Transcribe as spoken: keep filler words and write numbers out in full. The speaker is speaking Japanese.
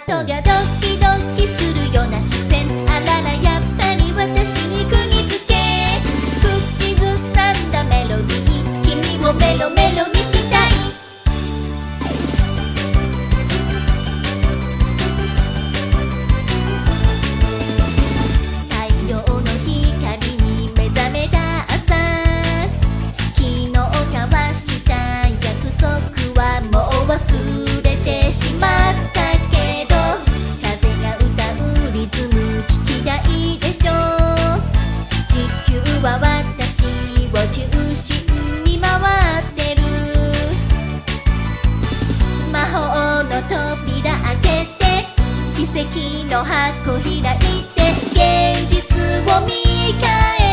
ートがドキドキするような視線、あららやっぱり私に釘付け、口ずさんだメロディー、君をメロメロにしたい。忘れてしまったけど、風が歌うリズム聞きたいでしょう。地球は私を中心に回ってる。魔法の扉開けて、奇跡の箱開いて、現実を見返す。